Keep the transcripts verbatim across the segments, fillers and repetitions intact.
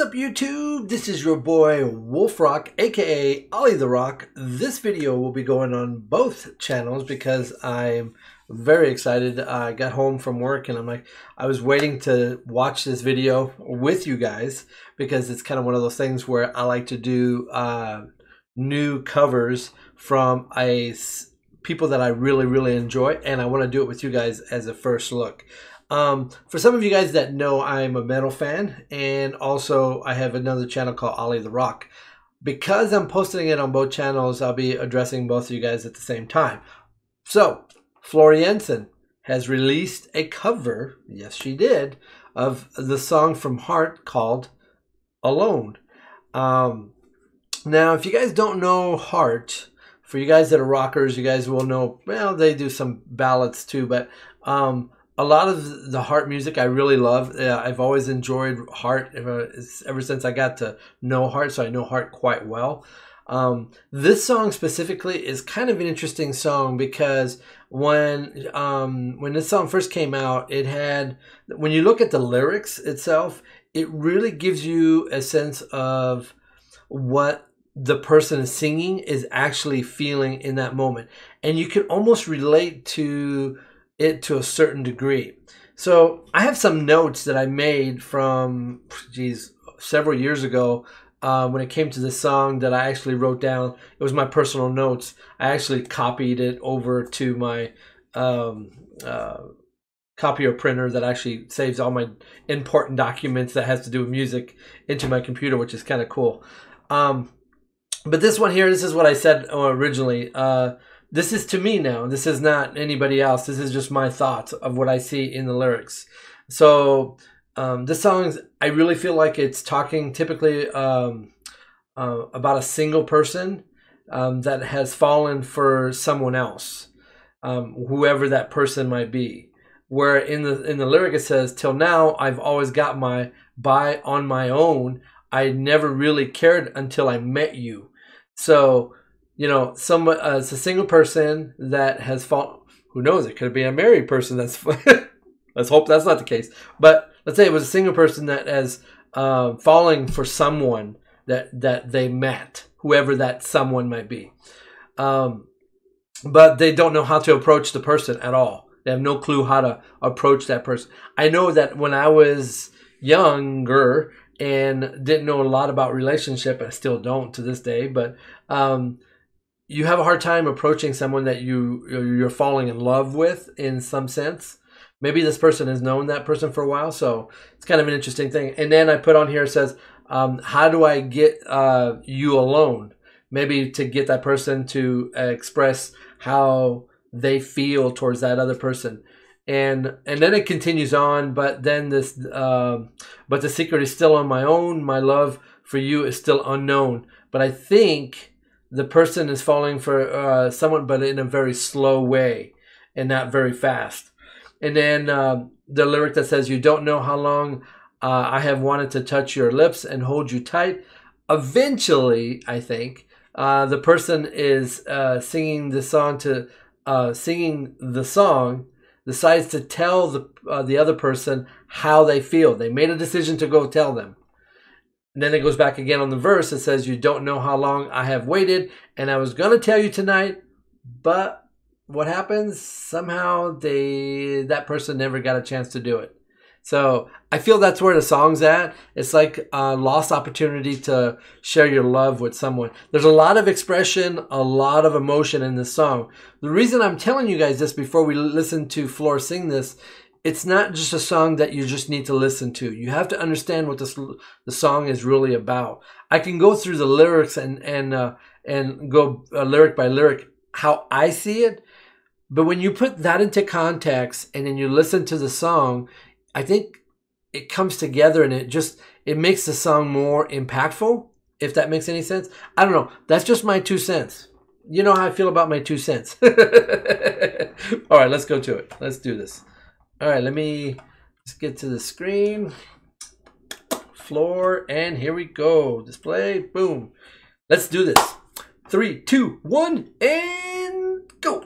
What's up YouTube? This is your boy Wolf Rock, aka Ollie the Rock. This video will be going on both channels because I'm very excited. I got home from work and I'm like, I was waiting to watch this video with you guys because it's kind of one of those things where I like to do uh, new covers from a, people that I really, really enjoy, and I want to do it with you guys as a first look. Um, for some of you guys that know, I'm a metal fan, and also I have another channel called Ollie the Rock. Because I'm posting it on both channels, I'll be addressing both of you guys at the same time. So, Floor Jansen has released a cover, yes she did, of the song from Heart called Alone. Um, now, if you guys don't know Heart, for you guys that are rockers, you guys will know, well, they do some ballads too, but... Um, A lot of the Heart music I really love. Uh, I've always enjoyed Heart ever, ever since I got to know Heart, so I know Heart quite well. Um, this song specifically is kind of an interesting song because when um, when this song first came out, it had, when you look at the lyrics itself, it really gives you a sense of what the person singing is actually feeling in that moment. And you can almost relate to it to a certain degree. So I have some notes that I made from, geez, several years ago uh, when it came to this song that I actually wrote down. It was my personal notes. I actually copied it over to my um, uh, copier printer that actually saves all my important documents that has to do with music into my computer, which is kind of cool. Um, but this one here, this is what I said originally. Uh, This is to me now. This is not anybody else. This is just my thoughts of what I see in the lyrics. So um, this song, I really feel like it's talking typically um, uh, about a single person um, that has fallen for someone else, um, whoever that person might be. Where in the in the lyric it says, "Till now, I've always got my by on my own. I never really cared until I met you." So. You know, some uh, it's a single person that has fallen. Who knows? It could be a married person. That's let's hope that's not the case. But let's say it was a single person that has uh, fallen for someone that that they met, whoever that someone might be. Um, but they don't know how to approach the person at all. They have no clue how to approach that person. I know that when I was younger and didn't know a lot about relationship, I still don't to this day. But um, you have a hard time approaching someone that you, you're falling in love with in some sense. Maybe this person has known that person for a while, so it's kind of an interesting thing. And then I put on here, it says, um, how do I get uh, you alone? Maybe to get that person to uh, express how they feel towards that other person. And and then it continues on, but then this, uh, but the secret is still on my own. My love for you is still unknown. But I think... the person is falling for uh, someone, but in a very slow way and not very fast. And then uh, the lyric that says, you don't know how long uh, I have wanted to touch your lips and hold you tight. Eventually, I think, uh, the person is uh, singing the song to uh, singing the song, decides to tell the, uh, the other person how they feel. They made a decision to go tell them. And then it goes back again on the verse. It says, you don't know how long I have waited, and I was going to tell you tonight, but what happens? Somehow they that person never got a chance to do it. So I feel that's where the song's at. It's like a lost opportunity to share your love with someone. There's a lot of expression, a lot of emotion in this song. The reason I'm telling you guys this before we listen to Floor sing this, it's not just a song that you just need to listen to. You have to understand what this, the song is really about. I can go through the lyrics and, and, uh, and go uh, lyric by lyric how I see it. But when you put that into context and then you listen to the song, I think it comes together and it just, it makes the song more impactful, if that makes any sense. I don't know. That's just my two cents. You know how I feel about my two cents. All right, let's go to it. Let's do this. All right, let me let's get to the screen, Floor, and here we go. Display, boom. Let's do this. Three, two, one, and go.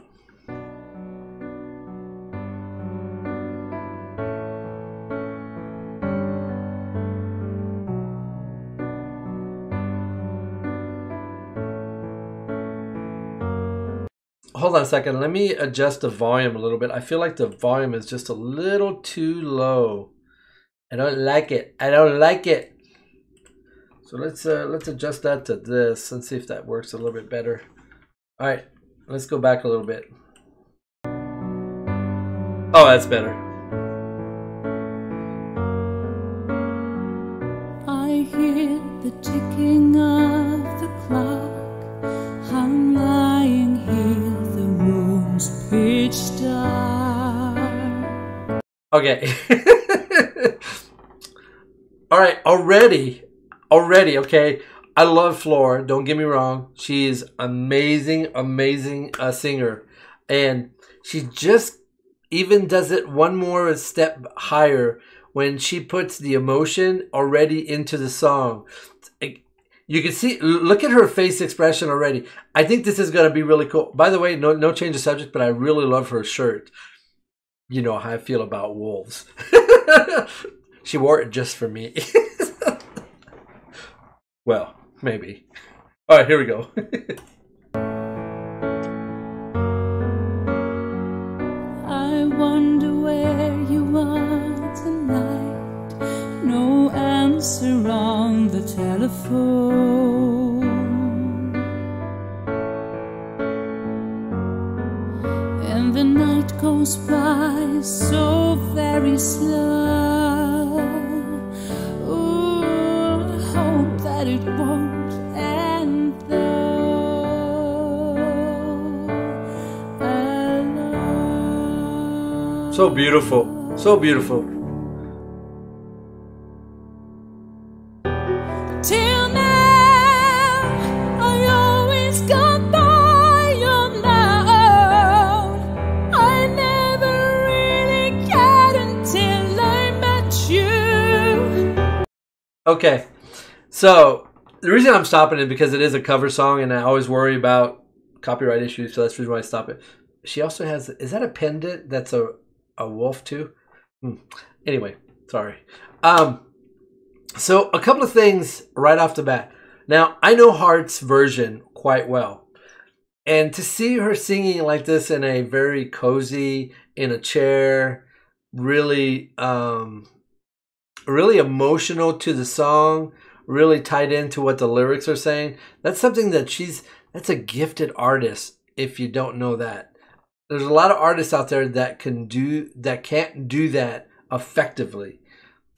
hold on a second. Let me adjust the volume a little bit. I feel like the volume is just a little too low. I don't like it. I don't like it. So let's uh, let's adjust that to this and see if that works a little bit better. All right, let's go back a little bit. Oh, that's better. I hear the ticking of the clock. I'm lying here, the room's pitch dark. Okay. All right, already. Already, okay, I love Floor, don't get me wrong. She's amazing, amazing uh, singer. And she just even does it one more step higher when she puts the emotion already into the song. You can see, look at her face expression already. I think this is going to be really cool. By the way, no, no change of subject, but I really love her shirt. You know how I feel about wolves. She wore it just for me. Well, maybe. All right, here we go. I wonder where you are tonight. No answer on the telephone. And the night goes by so very slow. That it won't end though. So beautiful, so beautiful. Till now, I always got by on my own. I never really cared until I met you. Okay. So the reason I'm stopping it because it is a cover song and I always worry about copyright issues, so that's the reason why I stop it. She also has, is that a pendant that's a, a wolf too? Hmm. Anyway, sorry. Um, so a couple of things right off the bat. Now, I know Heart's version quite well. And to see her singing like this in a very cozy, in a chair, really, um, really emotional to the song, really tied into what the lyrics are saying. That's something that she's, that's a gifted artist if you don't know that. There's a lot of artists out there that can do, that can't do that effectively.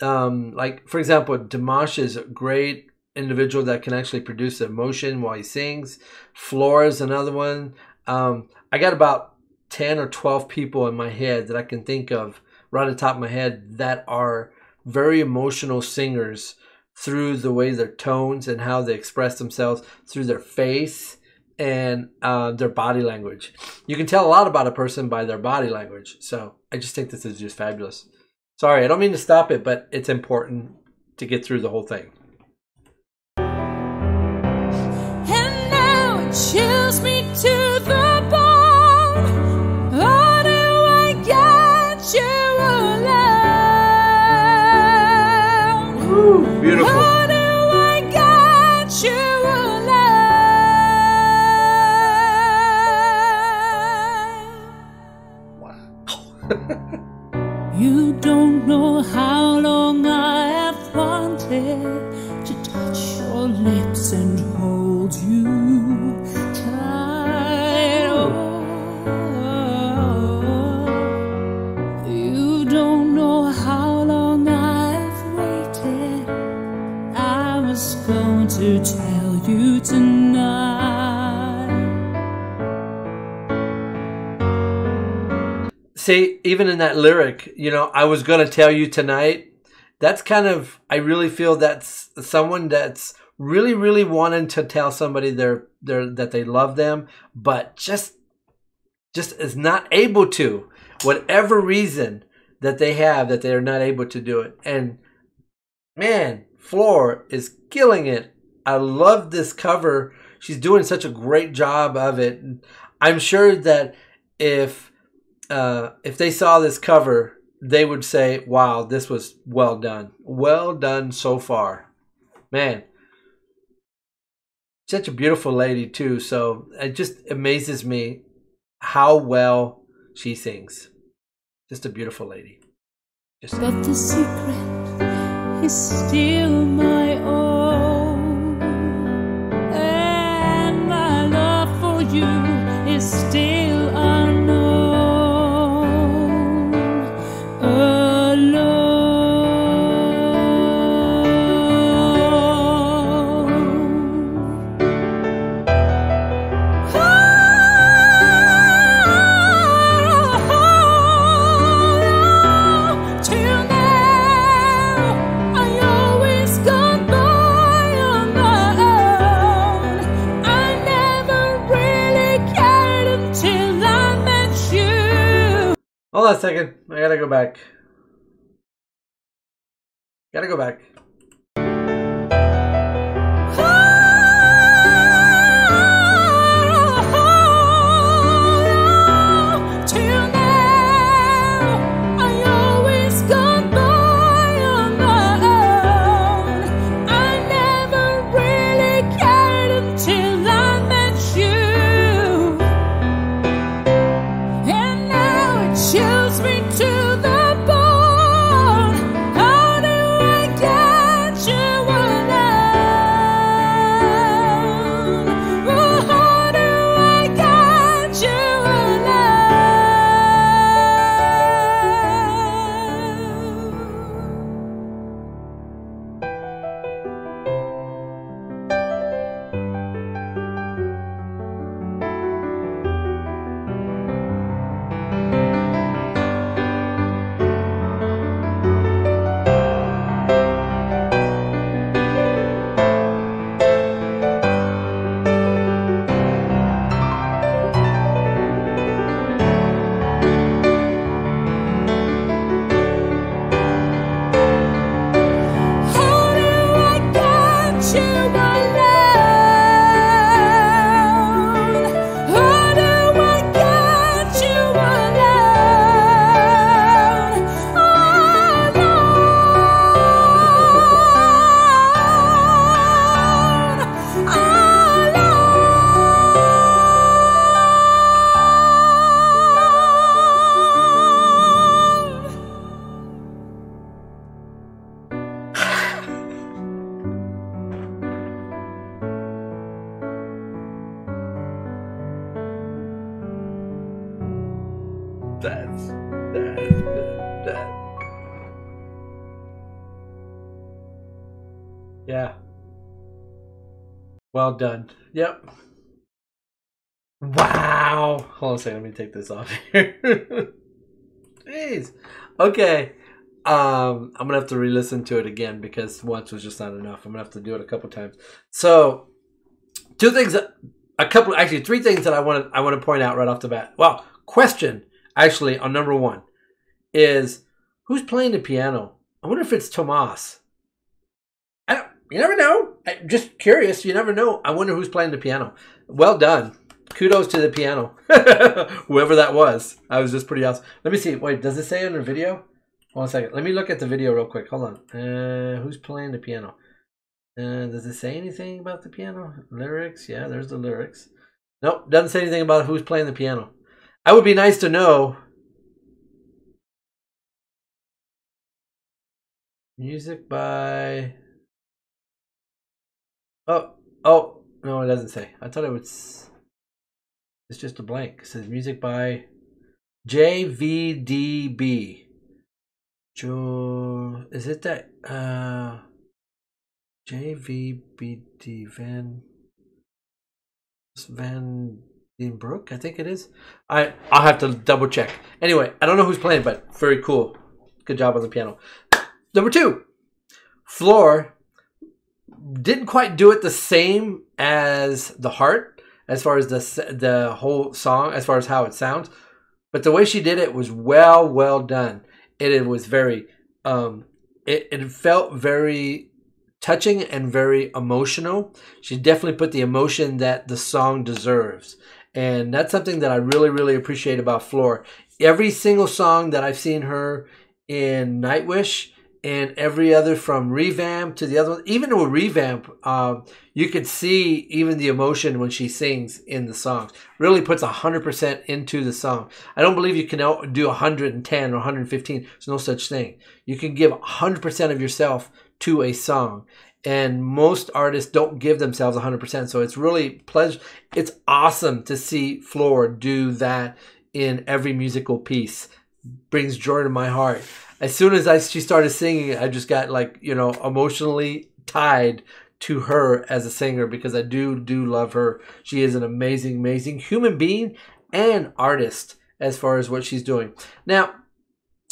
Um, like, for example, Dimash is a great individual that can actually produce emotion while he sings. Floor is another one. Um, I got about ten or twelve people in my head that I can think of right at the top of my head that are very emotional singers through the way their tones and how they express themselves through their face and uh, their body language. You can tell a lot about a person by their body language. So I just think this is just fabulous. Sorry, I don't mean to stop it, but it's important to get through the whole thing. And now it chills me to the bone. Beautiful. How do I get you alive? Wow. You don't know how long I have wanted to touch your lips and hold you tight. Oh. You don't know how long I've waited. I was going to tell you tonight. See, even in that lyric, you know, I was going to tell you tonight. That's kind of, I really feel that's someone that's really, really wanting to tell somebody they're, they're, that they love them, but just, just is not able to, whatever reason that they have, that they are not able to do it. And man, Floor is killing it. I love this cover. She's doing such a great job of it. I'm sure that if uh, if they saw this cover, they would say, wow, this was well done. Well done so far. Man, such a beautiful lady too. So it just amazes me how well she sings. Just a beautiful lady. Just but the secret is still my own, and my love for you is still unknown. Hold on a second, I gotta go back. Gotta go back. That's that, that, that. Yeah. Well done. Yep. Wow. Hold on a second. Let me take this off here. Jeez. Okay. Um, I'm going to have to re-listen to it again because once was just not enough. I'm going to have to do it a couple times. So, two things, a couple, actually three things that I want to I want to point out right off the bat. Well, question. Actually, on number one is who's playing the piano? I wonder if it's Tomas. I don't, you never know. I'm just curious. You never know. I wonder who's playing the piano. Well done. Kudos to the piano. Whoever that was. I was just pretty awesome. Let me see. Wait, does it say on the video? Hold on a second. Let me look at the video real quick. Hold on. Uh, who's playing the piano? Uh, does it say anything about the piano? Lyrics? Yeah, there's the lyrics. Nope, doesn't say anything about who's playing the piano. I would be nice to know. Music by. Oh, oh, no, it doesn't say. I thought it was. It's just a blank. It says music by J V D B. Joe. Is it that? Uh, J V B D. Van. Van. Dean Brooke, I think it is. I, I'll have to double check. Anyway, I don't know who's playing, but very cool. Good job on the piano. Number two, Floor didn't quite do it the same as the Heart, as far as the, the whole song, as far as how it sounds. But the way she did it was well, well done. It, it was very, um, it, it felt very touching and very emotional. She definitely put the emotion that the song deserves. And that's something that I really, really appreciate about Floor. Every single song that I've seen her in Nightwish and every other, from Revamp to the other one. Even with Revamp, um, you could see even the emotion when she sings in the songs. Really puts one hundred percent into the song. I don't believe you can do one hundred ten or one hundred fifteen. There's no such thing. You can give one hundred percent of yourself to a song. And most artists don't give themselves one hundred percent. So it's really pleasure. It's awesome to see Floor do that in every musical piece. Brings joy to my heart. As soon as I, she started singing, I just got, like, you know, emotionally tied to her as a singer, because I do, do love her. She is an amazing, amazing human being and artist as far as what she's doing. Now,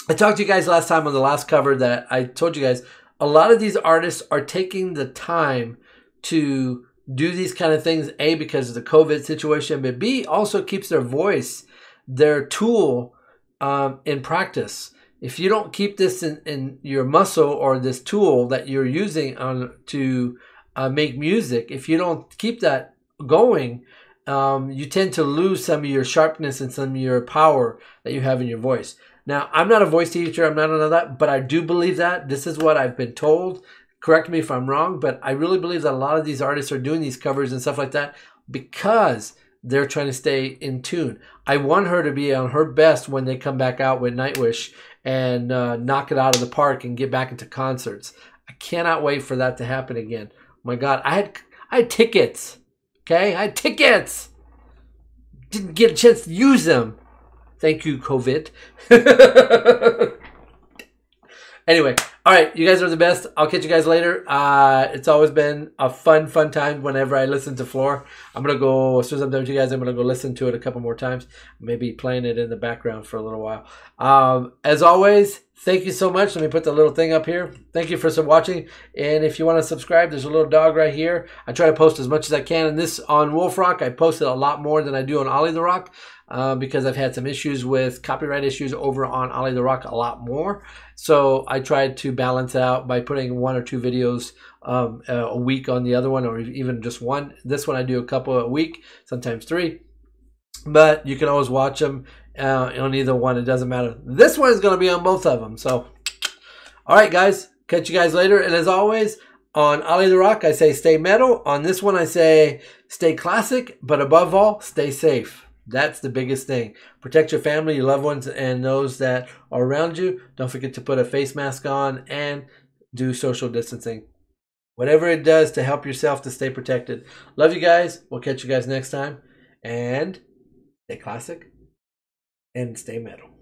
I talked to you guys last time on the last cover that I told you guys, a lot of these artists are taking the time to do these kind of things, A, because of the COVID situation, but B, also keeps their voice, their tool um, in practice. If you don't keep this in, in your muscle, or this tool that you're using on to uh, make music, if you don't keep that going, um, you tend to lose some of your sharpness and some of your power that you have in your voice. Now, I'm not a voice teacher. I'm not another that, but I do believe that. This is what I've been told. Correct me if I'm wrong, but I really believe that a lot of these artists are doing these covers and stuff like that because they're trying to stay in tune. I want her to be on her best when they come back out with Nightwish and uh, knock it out of the park and get back into concerts. I cannot wait for that to happen again. Oh my God, I had I had tickets, okay? I had tickets. Didn't get a chance to use them. Thank you, COVID. Anyway, all right, you guys are the best. I'll catch you guys later. Uh, it's always been a fun, fun time whenever I listen to Floor. I'm going to go, as soon as I'm done with you guys, I'm going to go listen to it a couple more times. Maybe playing it in the background for a little while. Um, as always, thank you so much. Let me put the little thing up here. Thank you for watching. And if you want to subscribe, there's a little dog right here. I try to post as much as I can. And this on Wolf Rock, I posted a lot more than I do on Ollie the Rock. Uh, because I've had some issues with copyright issues over on Ollie the Rock a lot more. So I tried to balance it out by putting one or two videos um, a week on the other one, or even just one. This one I do a couple a week, sometimes three. But you can always watch them uh, on either one. It doesn't matter. This one is going to be on both of them. So, all right, guys. Catch you guys later. And as always, on Ollie the Rock, I say stay metal. On this one, I say stay classic. But above all, stay safe. That's the biggest thing. Protect your family, your loved ones, and those that are around you. Don't forget to put a face mask on and do social distancing. Whatever it does to help yourself to stay protected. Love you guys. We'll catch you guys next time. And stay classic and stay metal.